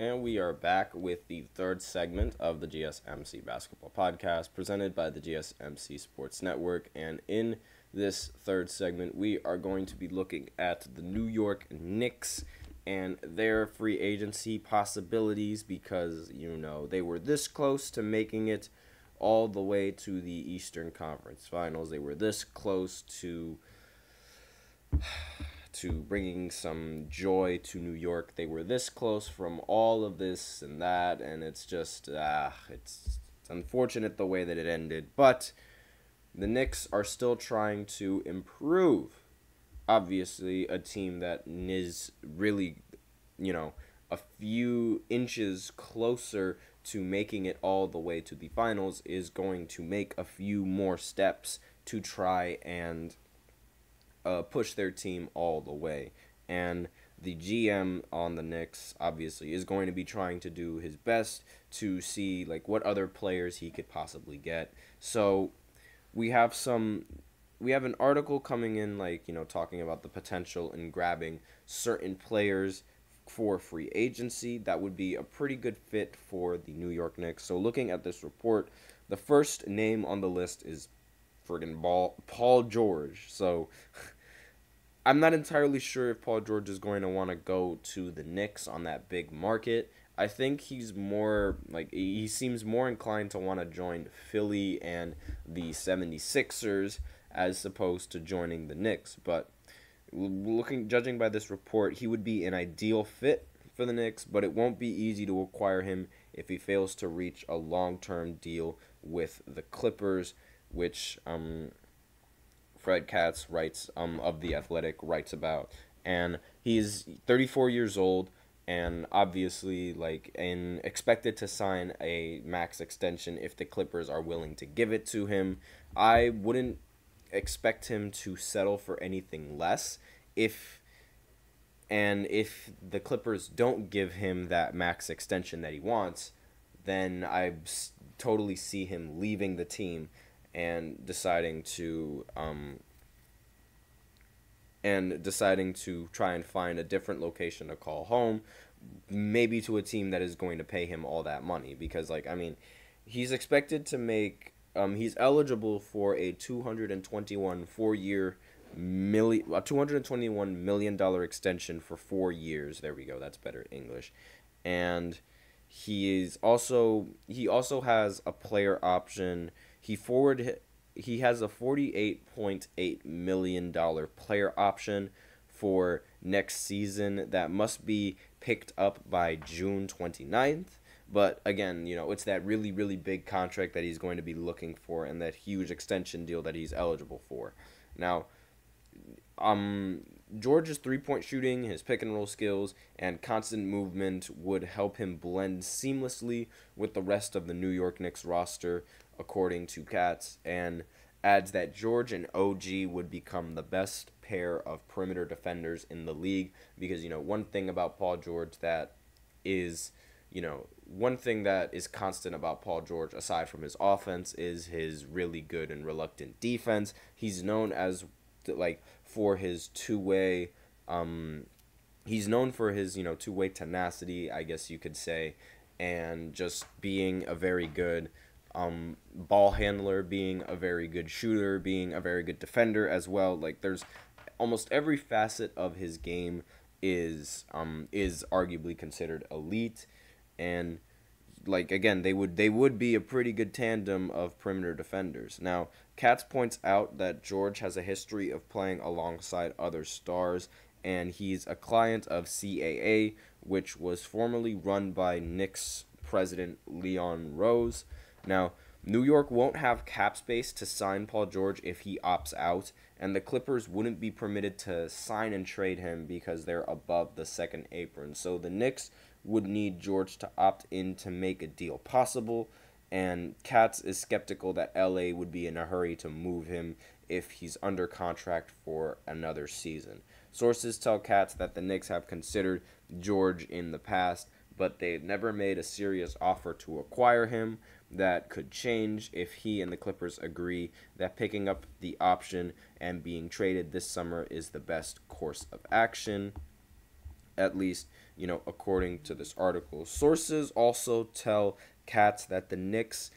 And we are back with the third segment of the GSMC Basketball Podcast, presented by the GSMC Sports Network. And in this third segment, we are going to be looking at the New York Knicks and their free agency possibilities because, you know, they were this close to making it all the way to the Eastern Conference Finals. They were this close to bringing some joy to New York. They were this close from all of this and that, and it's just, it's unfortunate the way that it ended. But the Knicks are still trying to improve. Obviously, a team that is really, you know, a few inches closer to making it all the way to the finals is going to make a few more steps to try and push their team all the way. And the GM on the Knicks, obviously, is going to be trying to do his best to see, like, what other players he could possibly get. So we have an article coming in, like, you know, talking about the potential in grabbing certain players for free agency. That would be a pretty good fit for the New York Knicks. So looking at this report, the first name on the list is Paul George. So I'm not entirely sure if Paul George is going to want to go to the Knicks on that big market. I think he's more, like, he seems more inclined to want to join Philly and the 76ers as opposed to joining the Knicks. But judging by this report, he would be an ideal fit for the Knicks, but it won't be easy to acquire him if he fails to reach a long-term deal with the Clippers, which Fred Katz writes of The Athletic writes about. And he's 34 years old and obviously, like, and expected to sign a max extension if the Clippers are willing to give it to him. I wouldn't expect him to settle for anything less if the Clippers don't give him that max extension that he wants, then I totally see him leaving the team and deciding to try and find a different location to call home, maybe to a team that is going to pay him all that money. Because, like, I mean, he's expected to make, he's eligible for a $221 million extension for 4 years. There we go. That's better English. And he also has a player option. He has a $48.8 million player option for next season that must be picked up by June 29th. But again, you know, it's that really, really big contract that he's going to be looking for and that huge extension deal that he's eligible for. Now, George's three-point shooting, his pick-and-roll skills, and constant movement would help him blend seamlessly with the rest of the New York Knicks roster, according to Katz, and adds that George and OG would become the best pair of perimeter defenders in the league because, you know, one thing that is constant about Paul George, aside from his offense, is his really good and reluctant defense. He's known as, like, for his two-way, two-way tenacity, I guess you could say, and just being a very good ball handler, being a very good shooter, being a very good defender as well. Like, there's almost every facet of his game is arguably considered elite. And, like, again, they would be a pretty good tandem of perimeter defenders. Now, Katz points out that George has a history of playing alongside other stars, and he's a client of CAA, which was formerly run by Knicks president Leon Rose. Now, New York won't have cap space to sign Paul George if he opts out, and the Clippers wouldn't be permitted to sign and trade him because they're above the second apron. So the Knicks would need George to opt in to make a deal possible, and Katz is skeptical that LA would be in a hurry to move him if he's under contract for another season. Sources tell Katz that the Knicks have considered George in the past, but they've never made a serious offer to acquire him. That could change if he and the Clippers agree that picking up the option and being traded this summer is the best course of action. At least you know, according to this article. Sources also tell Katz that the Knicks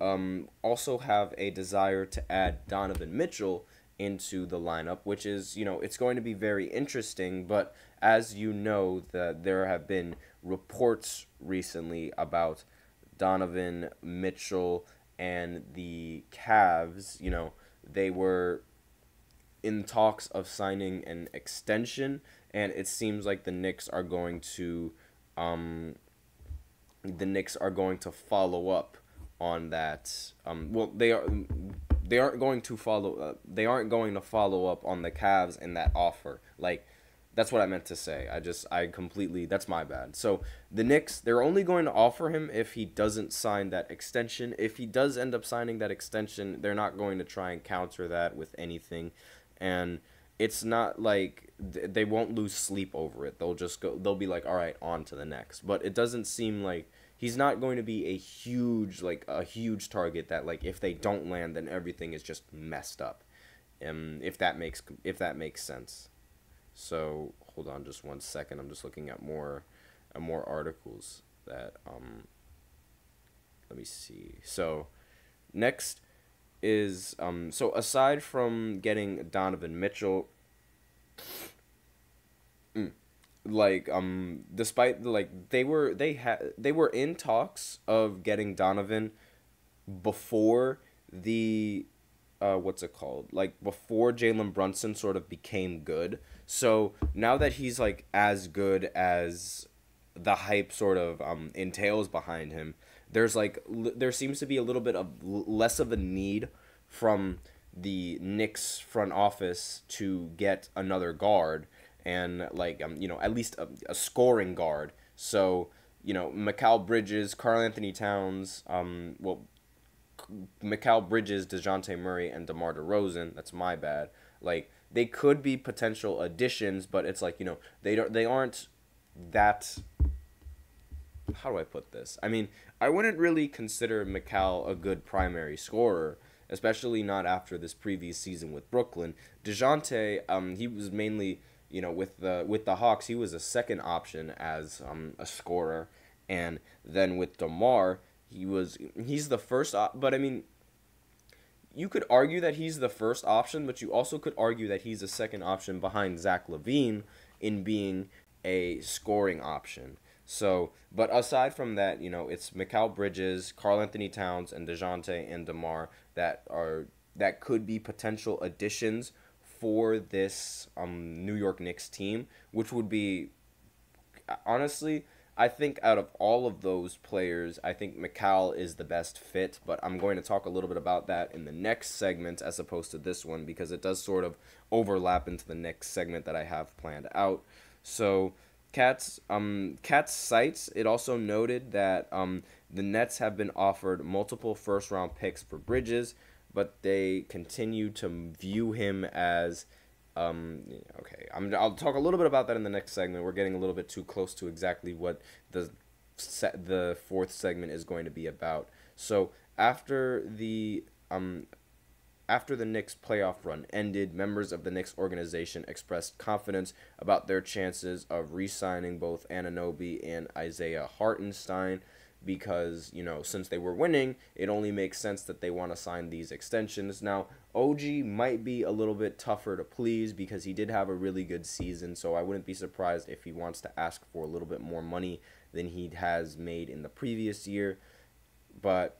also have a desire to add Donovan Mitchell into the lineup, which is, you know, it's going to be very interesting. But as you know, that there have been reports recently about Donovan Mitchell and the Cavs. You know, they were in talks of signing an extension, and it seems like the Knicks are going to follow up on that. They aren't going to follow up on the Cavs and that offer. Like, that's what I meant to say. That's my bad. So the Knicks, they're only going to offer him if he doesn't sign that extension. If he does end up signing that extension, they're not going to try and counter that with anything. And it's not like they won't lose sleep over it. They'll just go, they'll be like, all right, on to the next. But it doesn't seem like he's not going to be a huge target that, like, if they don't land, then everything is just messed up. If that makes sense. So hold on just one second. I'm just looking at more articles that let me see. So next is so aside from getting Donovan Mitchell, they were in talks of getting Donovan before the before Jaylen Brunson sort of became good. So now that he's, like, as good as the hype sort of entails behind him, there seems to be a little bit of less of a need from the Knicks front office to get another guard, and, like, at least a scoring guard. So, you know, Mikal Bridges, DeJounte Murray, and DeMar DeRozan, that's my bad, like, they could be potential additions, but it's like, you know, they aren't that, how do I put this? I mean, I wouldn't really consider Mikal a good primary scorer, especially not after this previous season with Brooklyn. DeJounte, he was mainly, you know, with the Hawks, he was a second option as a scorer, and then with DeMar, he's the first, but I mean, you could argue that he's the first option, but you also could argue that he's a second option behind Zach LaVine in being a scoring option. So, but aside from that, you know, it's Mikal Bridges, Karl-Anthony Towns, and DeJounte and DeMar that could be potential additions for this New York Knicks team, which would be, honestly, I think out of all of those players, I think Mikal is the best fit, but I'm going to talk a little bit about that in the next segment as opposed to this one, because it does sort of overlap into the next segment that I have planned out. So Katz cites, it also noted that the Nets have been offered multiple first-round picks for Bridges, but they continue to view him as... okay, I'll talk a little bit about that in the next segment. We're getting a little bit too close to exactly what the fourth segment is going to be about. So after the Knicks playoff run ended, members of the Knicks organization expressed confidence about their chances of re-signing both Anunoby and Isaiah Hartenstein, because, you know, since they were winning, it only makes sense that they want to sign these extensions. Now, OG might be a little bit tougher to please because he did have a really good season, so I wouldn't be surprised if he wants to ask for a little bit more money than he has made in the previous year. But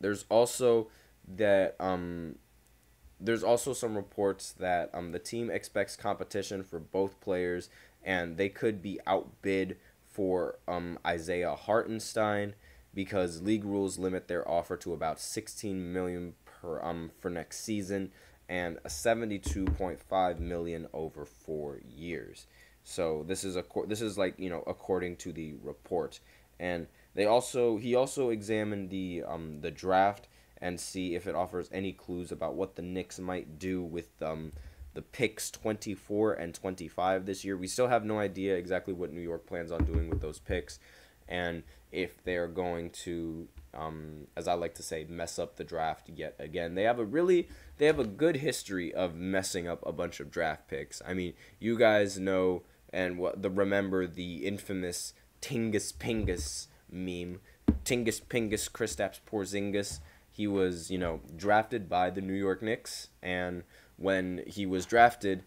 there's also that there's also some reports that the team expects competition for both players, and they could be outbid for Isaiah Hartenstein, because league rules limit their offer to about $16 million for next season and a $72.5 million over 4 years. So this is like, you know, according to the report. And he also examined the draft and see if it offers any clues about what the Knicks might do with the picks 24 and 25 this year. We still have no idea exactly what New York plans on doing with those picks, and if they're going to, as I like to say, mess up the draft yet again. They have a good history of messing up a bunch of draft picks. I mean, you guys know and remember the infamous Tingus Pingus meme. Tingus Pingus, Kristaps Porzingis. He was, you know, drafted by the New York Knicks, and when he was drafted,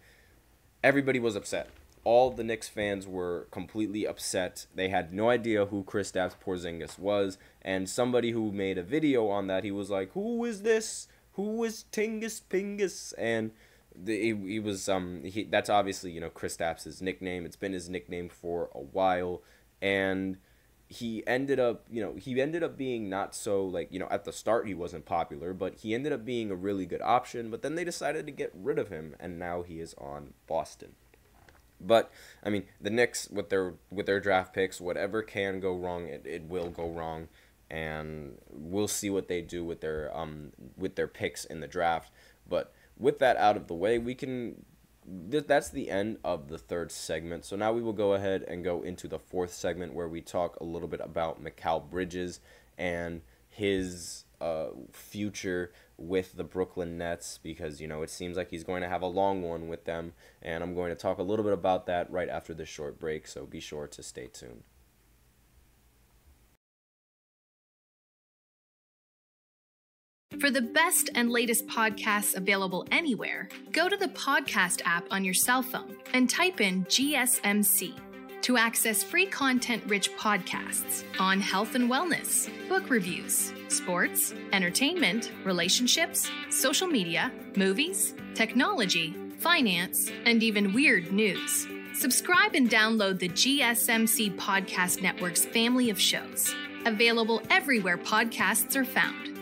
everybody was upset. All the Knicks fans were completely upset. They had no idea who Kristaps Porzingis was, and somebody who made a video on that, he was like, "Who is this? Who is Tingus Pingus?" And he was that's obviously, you know, Kristaps' nickname. It's been his nickname for a while, and he ended up, you know, he ended up being not so, like, you know, at the start he wasn't popular, but he ended up being a really good option. But then they decided to get rid of him, and now he is on Boston. But I mean, the Knicks with their draft picks, whatever can go wrong, it will go wrong, and we'll see what they do with their picks in the draft. But with that out of the way, we can. That's the end of the third segment. So now we will go ahead and go into the fourth segment, where we talk a little bit about Mikal Bridges and his future with the Brooklyn Nets, because, you know, it seems like he's going to have a long one with them, and I'm going to talk a little bit about that right after this short break, so be sure to stay tuned. For the best and latest podcasts available anywhere, go to the podcast app on your cell phone and type in GSMC to access free content-rich podcasts on health and wellness, book reviews, sports, entertainment, relationships, social media, movies, technology, finance, and even weird news. Subscribe and download the GSMC Podcast Network's family of shows, available everywhere podcasts are found.